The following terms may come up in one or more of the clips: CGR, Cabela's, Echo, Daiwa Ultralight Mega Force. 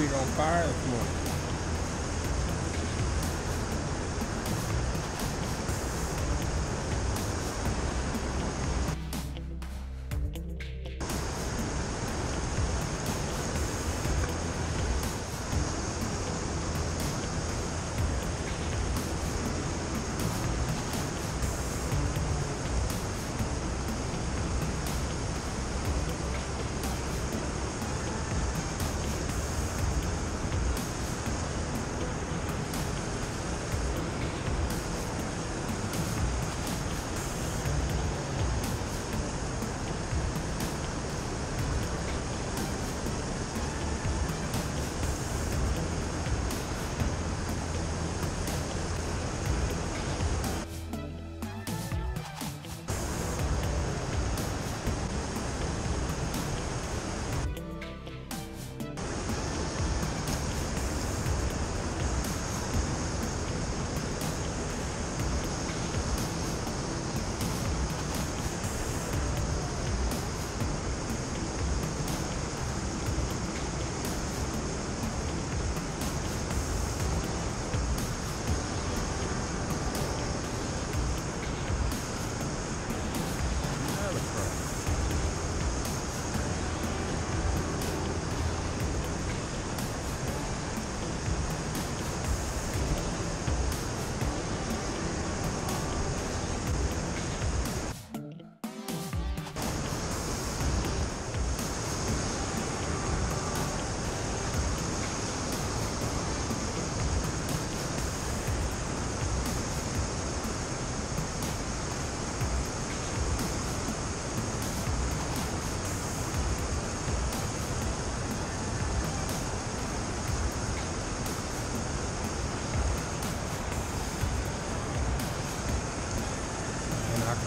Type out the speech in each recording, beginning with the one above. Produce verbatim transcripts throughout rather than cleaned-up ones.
On fire this morning.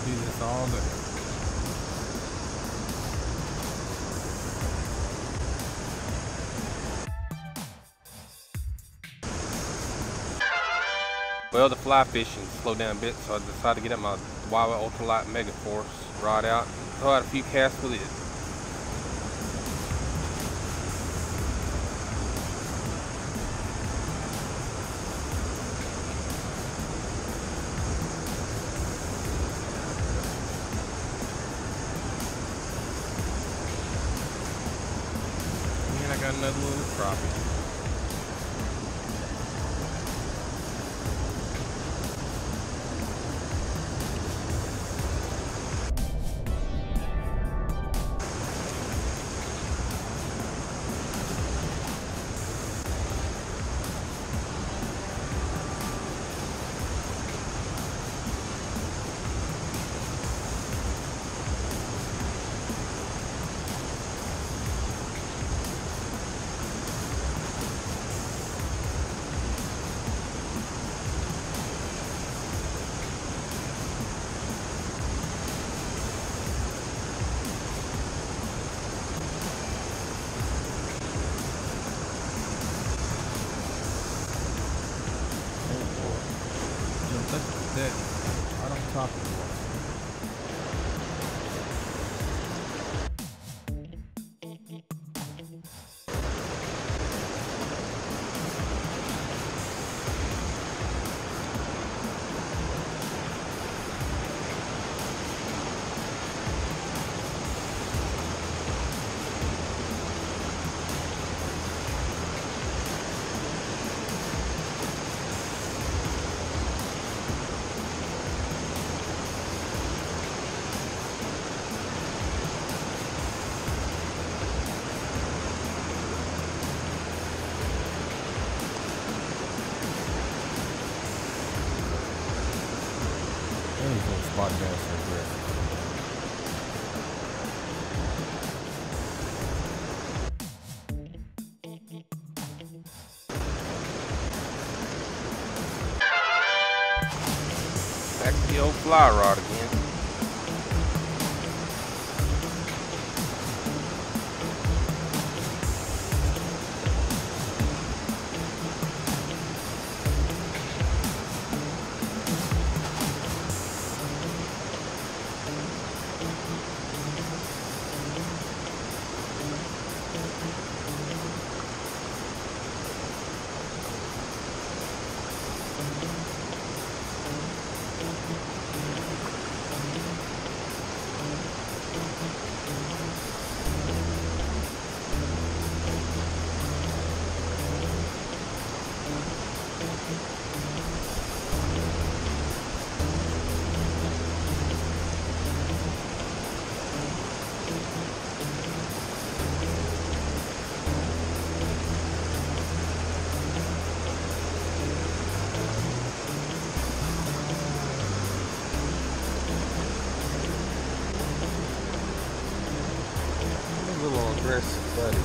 do this all day. Well, the fly fishing slowed down a bit, so I decided to get up my Daiwa Ultralight Mega Force rod out and throw out a few casts with it. I got another little crappie. Right on top of the water. Spot down for this. Back to the old fly rod again. Aggressive buddy.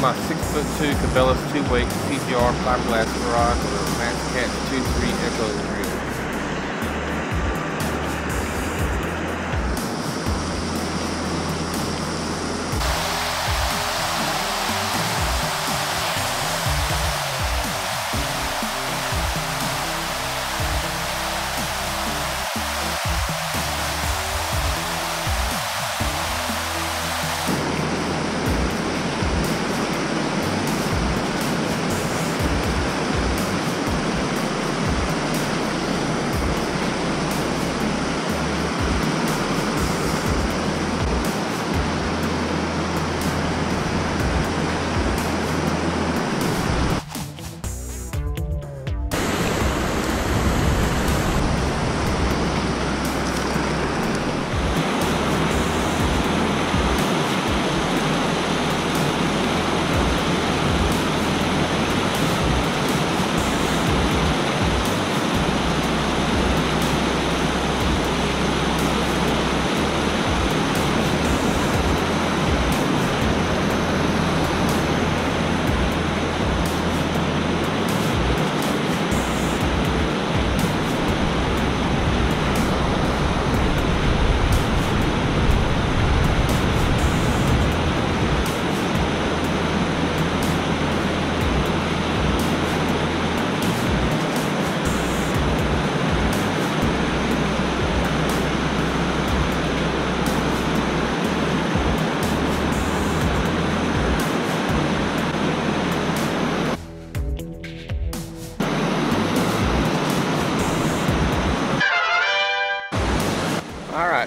my six foot two Cabela's two-way C G R fiberglass garage with a mass cat two three Echo grill.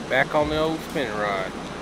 Back on the old spinning rod.